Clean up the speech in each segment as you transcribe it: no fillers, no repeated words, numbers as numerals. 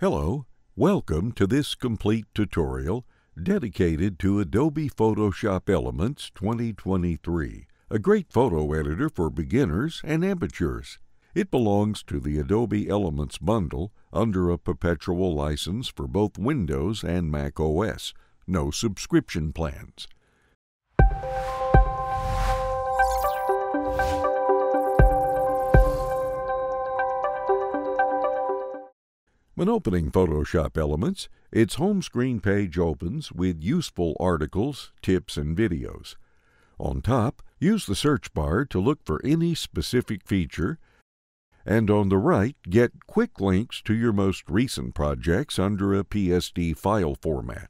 Hello, welcome to this complete tutorial dedicated to Adobe Photoshop Elements 2023, a great photo editor for beginners and amateurs. It belongs to the Adobe Elements bundle under a perpetual license for both Windows and Mac OS. No subscription plans. When opening Photoshop Elements, its home screen page opens with useful articles, tips, and videos. On top, use the search bar to look for any specific feature, and on the right, get quick links to your most recent projects under a PSD file format.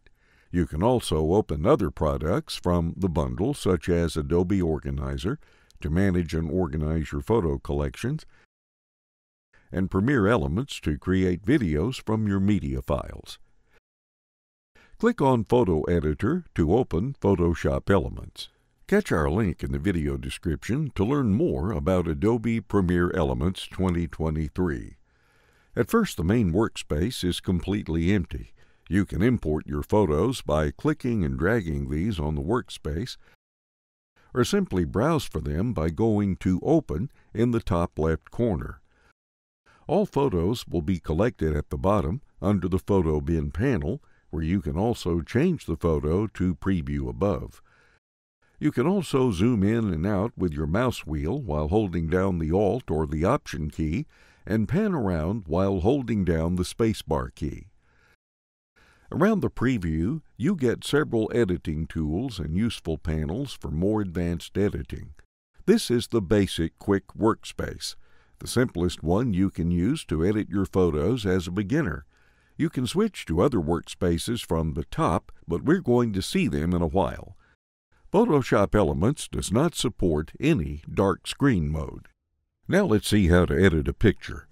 You can also open other products from the bundle, such as Adobe Organizer, to manage and organize your photo collections, and Premiere Elements to create videos from your media files. Click on Photo Editor to open Photoshop Elements. Catch our link in the video description to learn more about Adobe Premiere Elements 2023. At first, the main workspace is completely empty. You can import your photos by clicking and dragging these on the workspace, or simply browse for them by going to Open in the top left corner. All photos will be collected at the bottom under the Photo Bin panel, where you can also change the photo to preview above. You can also zoom in and out with your mouse wheel while holding down the Alt or the Option key, and pan around while holding down the spacebar key. Around the preview, you get several editing tools and useful panels for more advanced editing. This is the basic quick workspace, the simplest one you can use to edit your photos as a beginner. You can switch to other workspaces from the top, but we're going to see them in a while. Photoshop Elements does not support any dark screen mode. Now let's see how to edit a picture.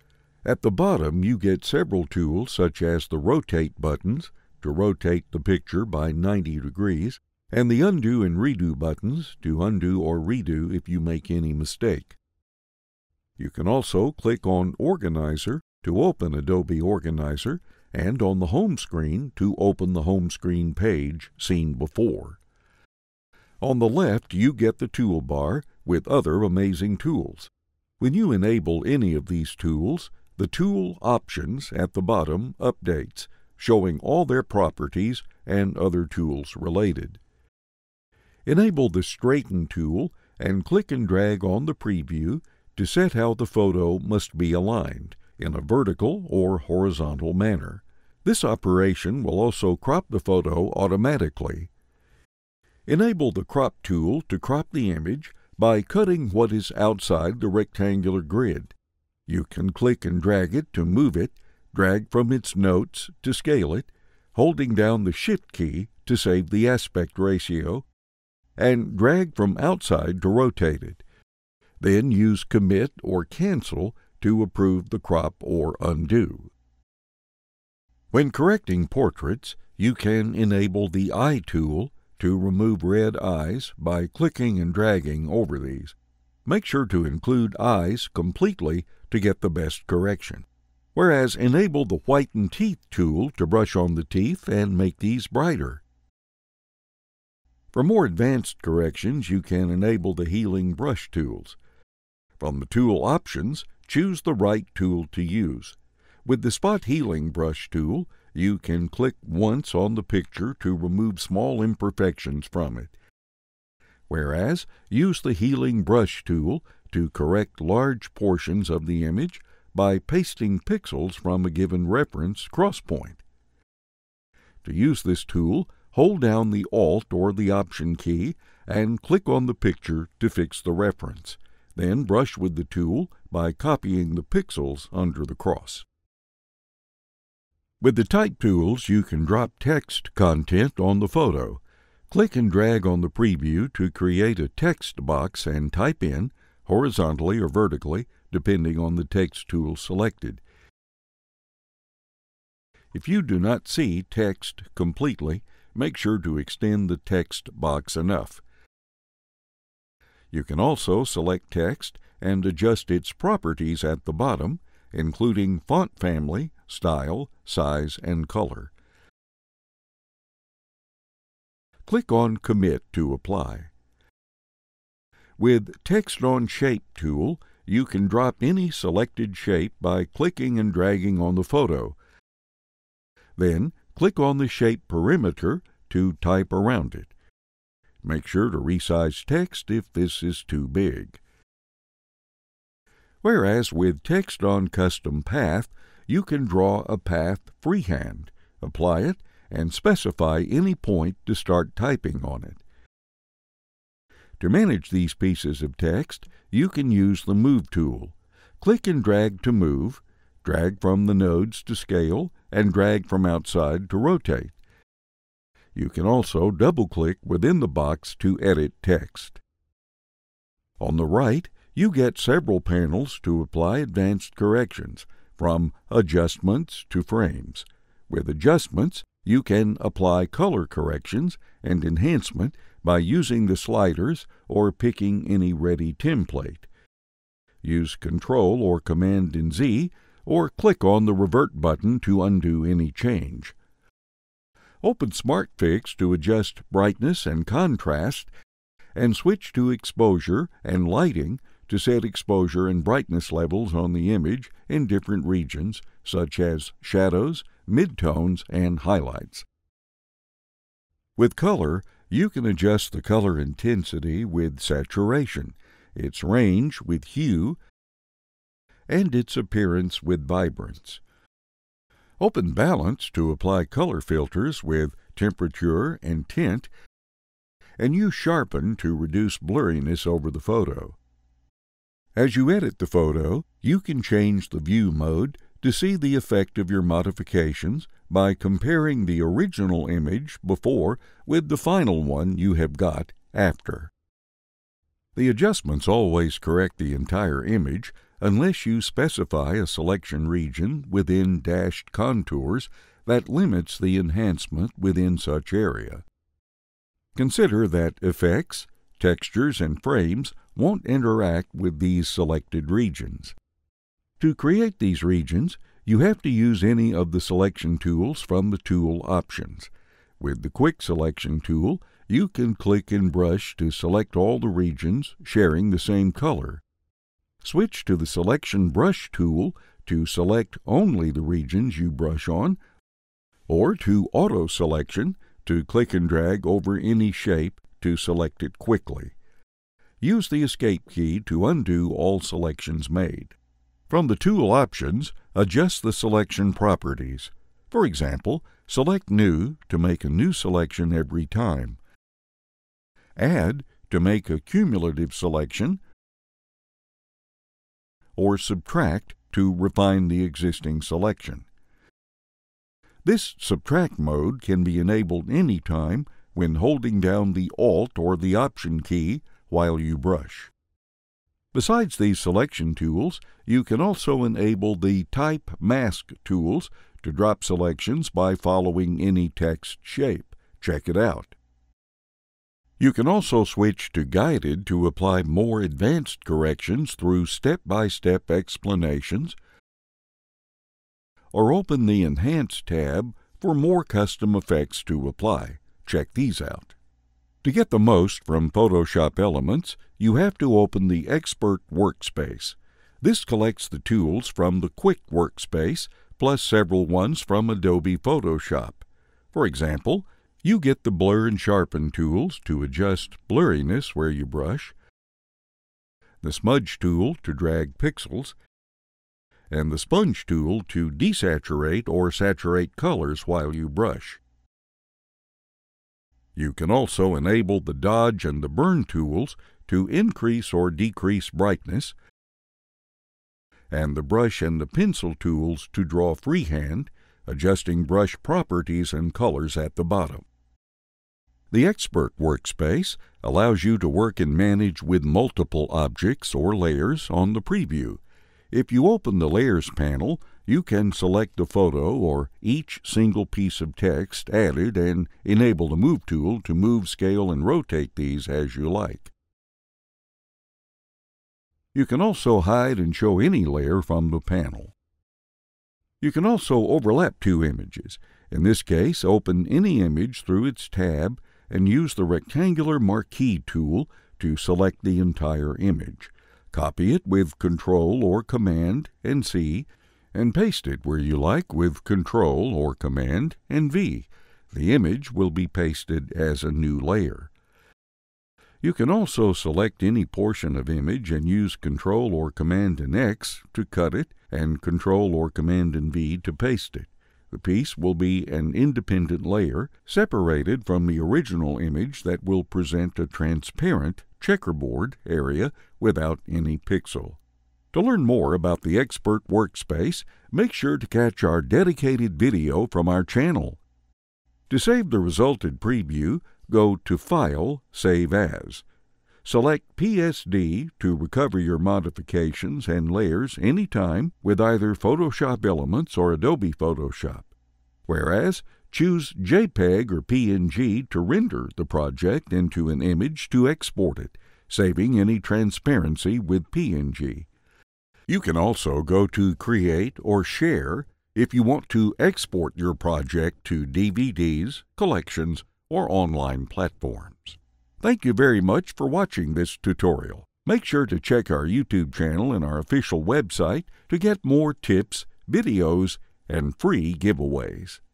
At the bottom, you get several tools such as the rotate buttons to rotate the picture by 90 degrees, and the undo and redo buttons to undo or redo if you make any mistake. You can also click on Organizer to open Adobe Organizer, and on the home screen to open the home screen page seen before. On the left, you get the toolbar with other amazing tools. When you enable any of these tools, the tool options at the bottom updates, showing all their properties and other tools related. Enable the Straighten tool and click and drag on the preview to set how the photo must be aligned in a vertical or horizontal manner. This operation will also crop the photo automatically. Enable the Crop tool to crop the image by cutting what is outside the rectangular grid. You can click and drag it to move it, drag from its notes to scale it, holding down the Shift key to save the aspect ratio, and drag from outside to rotate it. Then use Commit or Cancel to approve the crop or undo. When correcting portraits, you can enable the Eye tool to remove red eyes by clicking and dragging over these. Make sure to include eyes completely to get the best correction. Whereas, enable the Whiten Teeth tool to brush on the teeth and make these brighter. For more advanced corrections, you can enable the Healing Brush tools. From the tool options, choose the right tool to use. With the Spot Healing Brush tool, you can click once on the picture to remove small imperfections from it. Whereas, use the Healing Brush tool to correct large portions of the image by pasting pixels from a given reference crosspoint. To use this tool, hold down the Alt or the Option key and click on the picture to fix the reference. Then brush with the tool by copying the pixels under the cross. With the Type tools, you can drop text content on the photo. Click and drag on the preview to create a text box and type in, horizontally or vertically, depending on the text tool selected. If you do not see text completely, make sure to extend the text box enough. You can also select text and adjust its properties at the bottom, including font family, Style, Size, and Color. Click on Commit to apply. With Text on Shape tool, you can drop any selected shape by clicking and dragging on the photo. Then, click on the shape perimeter to type around it. Make sure to resize text if this is too big. Whereas with Text on Custom Path, you can draw a path freehand, apply it, and specify any point to start typing on it. To manage these pieces of text, you can use the Move tool. Click and drag to move, drag from the nodes to scale, and drag from outside to rotate. You can also double-click within the box to edit text. On the right, you get several panels to apply advanced corrections, from Adjustments to Frames. With Adjustments, you can apply color corrections and enhancement by using the sliders or picking any ready template. Use Ctrl or Command and Z, or click on the Revert button to undo any change. Open SmartFix to adjust brightness and contrast, and switch to Exposure and Lighting to set exposure and brightness levels on the image in different regions, such as shadows, midtones, and highlights. With color, you can adjust the color intensity with saturation, its range with hue, and its appearance with vibrance. Open Balance to apply color filters with temperature and tint, and use Sharpen to reduce blurriness over the photo. As you edit the photo, you can change the view mode to see the effect of your modifications by comparing the original image before with the final one you have got after. The adjustments always correct the entire image unless you specify a selection region within dashed contours that limits the enhancement within such area. Consider that effects, textures, and frames won't interact with these selected regions. To create these regions, you have to use any of the selection tools from the tool options. With the Quick Selection tool, you can click and brush to select all the regions sharing the same color. Switch to the Selection Brush tool to select only the regions you brush on, or to Auto Selection to click and drag over any shape to select it quickly. Use the Escape key to undo all selections made. From the tool options, adjust the selection properties. For example, select New to make a new selection every time, Add to make a cumulative selection, or Subtract to refine the existing selection. This Subtract mode can be enabled any time when holding down the Alt or the Option key while you brush. Besides these selection tools, you can also enable the Type Mask tools to drop selections by following any text shape. Check it out. You can also switch to Guided to apply more advanced corrections through step-by-step explanations, or open the Enhance tab for more custom effects to apply. Check these out. To get the most from Photoshop Elements, you have to open the Expert Workspace. This collects the tools from the Quick Workspace, plus several ones from Adobe Photoshop. For example, you get the Blur and Sharpen tools to adjust blurriness where you brush, the Smudge tool to drag pixels, and the Sponge tool to desaturate or saturate colors while you brush. You can also enable the Dodge and the Burn tools to increase or decrease brightness, and the Brush and the Pencil tools to draw freehand, adjusting brush properties and colors at the bottom. The Expert Workspace allows you to work and manage with multiple objects or layers on the preview. If you open the Layers panel, you can select the photo or each single piece of text added and enable the Move tool to move, scale, and rotate these as you like. You can also hide and show any layer from the panel. You can also overlap two images. In this case, open any image through its tab and use the rectangular marquee tool to select the entire image. Copy it with Ctrl or Command and C, and paste it where you like with Ctrl or Command and V. The image will be pasted as a new layer. You can also select any portion of image and use Ctrl or Command and X to cut it and Ctrl or Command and V to paste it. The piece will be an independent layer separated from the original image that will present a transparent checkerboard area without any pixel. To learn more about the Expert Workspace, make sure to catch our dedicated video from our channel. To save the resulted preview, go to File, Save As. Select PSD to recover your modifications and layers anytime with either Photoshop Elements or Adobe Photoshop. Whereas, choose JPEG or PNG to render the project into an image to export it, saving any transparency with PNG. You can also go to Create or Share if you want to export your project to DVDs, collections, or online platforms. Thank you very much for watching this tutorial. Make sure to check our YouTube channel and our official website to get more tips, videos, and free giveaways.